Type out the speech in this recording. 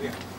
Yeah.